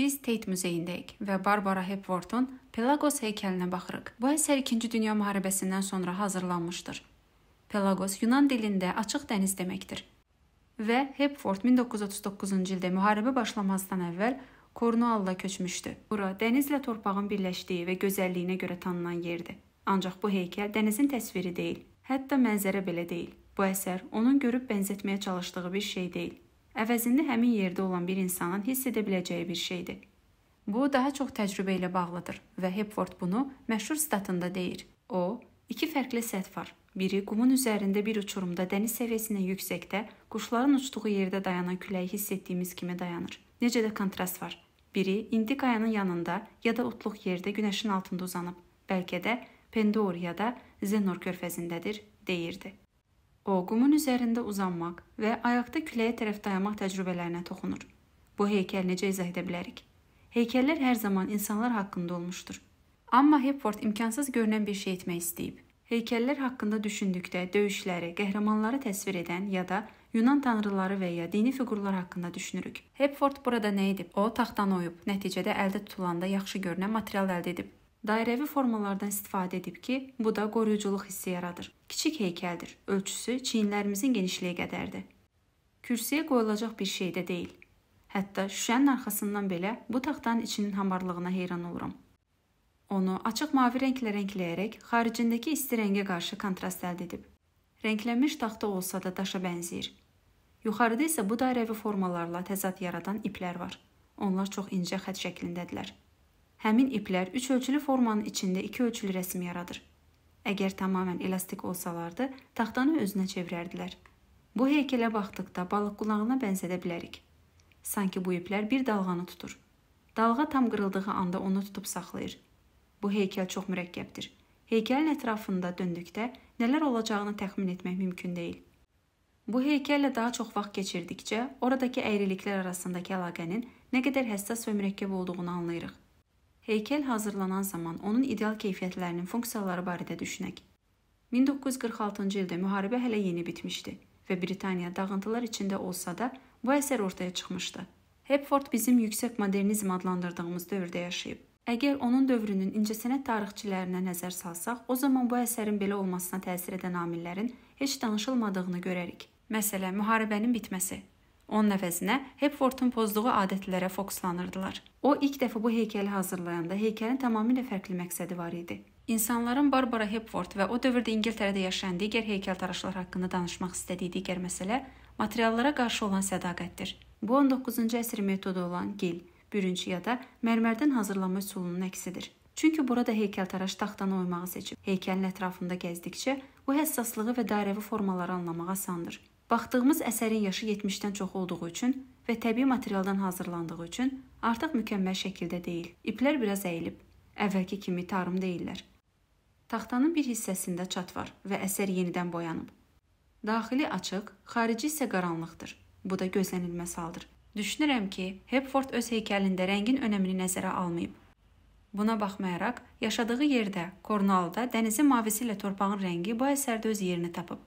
Biz Tate Müzeyindəyik və Barbara Hepworth'un Pelagos heykəlinə baxırıq. Bu əsər 2-ci Dünya müharibəsindən sonra hazırlanmışdır. Pelagos Yunan dilində açıq dəniz deməkdir. Və Hepworth 1939-cu ildə müharibə başlamazdan əvvəl Kornualla köçmüşdü. Bura dənizlə torpağın birləşdiyi və gözəlliyinə görə tanınan yerdir. Ancaq bu heykəl dənizin təsviri deyil, hətta mənzərə belə deyil. Bu əsər onun görüb bənzətməyə çalışdığı bir şey deyil. Əvəzində həmin yerdə olan bir insanın hiss edə biləcəyi bir şeydir. Bu, daha çox təcrübə ilə bağlıdır və Hepworth bunu məşhur statında deyir. O, iki fərqli səth var. Biri qumun üzərində bir uçurumda dəniz səviyyəsinə yüksəkdə, quşların uçduğu yerdə dayanan küləyi hiss etdiyimiz kimi dayanır. Necə də kontrast var. Biri indi qayanın yanında ya da otluq yerdə günəşin altında uzanıb, bəlkə də Penduori ya da Zenor körfəzindədir, deyirdi. O, qumun üzərində uzanmaq və ayaqda küləyə tərəf dayanmaq təcrübələrinə toxunur. Bu heykəl necə izah edə bilərik? Heykəllər hər zaman insanlar haqqında olmuşdur. Amma Hepworth imkansız görünən bir şey etmək istəyib. Heykəllər haqqında düşündükdə döyüşləri, qəhrəmanları təsvir edən ya da Yunan tanrıları və ya dini fiqurlar haqqında düşünürük. Hepworth burada nə edib? O, taxtan oyub, nəticədə əldə tutulanda yaxşı görünən material əldə edib. Dairəvi formalardan istifadə edib ki, bu da qoruyuculuq hissi yaradır. Kiçik heykəldir, ölçüsü çiyinlərimizin genişliyə qədərdir. Kürsüyə qoyulacaq bir şey də deyil. Hətta şüşənin arxasından belə bu taxtanın içinin hamarlığına heyran olurum. Onu açıq mavi rənglə rəngləyərək xaricindəki isti rəngə qarşı kontrast əldə edib. Rənglənmiş taxta olsa da daşa bənzəyir. Yuxarıda isə bu dairəvi formalarla təzad yaradan iplər var. Onlar çox incə xətt şəklindədirlər. Həmin iplər üç ölçülü formanın içində iki ölçülü rəsm yaradır. Əgər tamamən elastik olsalardı, taxtanı özünə çevirərdilər. Bu heykələ baxdıqda balıq qulağına bənzədə bilərik. Sanki bu iplər bir dalğanı tutur. Dalğa tam qırıldığı anda onu tutub saxlayır. Bu heykəl çox mürəkkəbdir. Heykəlin ətrafında döndükdə nələr olacağını təxmin etmək mümkün deyil. Bu heykəllə daha çox vaxt keçirdikcə, oradakı əyriliklər arasındakı əlaqənin nə qədər həssas və mürəkkəb olduğunu anlayırıq. Heykəl hazırlanan zaman onun ideal keyfiyyətlərinin funksiyaları barədə düşünək. 1946-cı ildə müharibə hələ yeni bitmişdi və Britaniya dağıntılar içində olsa da bu əsər ortaya çıxmışdı. Hepworth bizim yüksək modernizm adlandırdığımız dövrdə yaşayıb. Əgər onun dövrünün incəsənət tarixçilərinə nəzər salsaq, o zaman bu əsərin belə olmasına təsir edən amillərin heç danışılmadığını görərik. Məsələn, müharibənin bitməsi. Onun əvəzinə Hepworth'un pozduğu adətlərə fokuslanırdılar. O, ilk dəfə bu heykəli hazırlayanda heykəlin tamamilə fərqli məqsədi var idi. İnsanların Barbara Hepworth və o dövrdə İngiltərədə yaşayan digər heykəltaraşlar haqqında danışmaq istədiyi digər məsələ materiallara qarşı olan sədaqətdir. Bu, 19-cu əsr metodu olan gil, bürünç ya da mərmərdən hazırlanma üsulunun əksidir. Çünki burada heykəltaraş taxtanı oymağı seçib. Heykəlin ətrafında gəzdikcə bu həssaslığı və dairəvi formaları anlamağa asandır. Baxdığımız əsərin yaşı 70-dən çox olduğu üçün və təbii materialdan hazırlandığı üçün artıq mükəmməl şəkildə deyil. İplər biraz əyilib, əvvəlki kimi tarım deyillər. Taxtanın bir hissəsində çat var və əsər yenidən boyanıb. Daxili açıq, xarici isə qaranlıqdır. Bu da gözlənilməz haldır. Düşünürəm ki, Hepworth öz heykəlində rəngin önəmini nəzərə almayıb. Buna baxmayaraq, yaşadığı yerdə, Kornuallada dənizin mavisi ilə torpağın rəngi bu əsərdə öz yerini tapıb.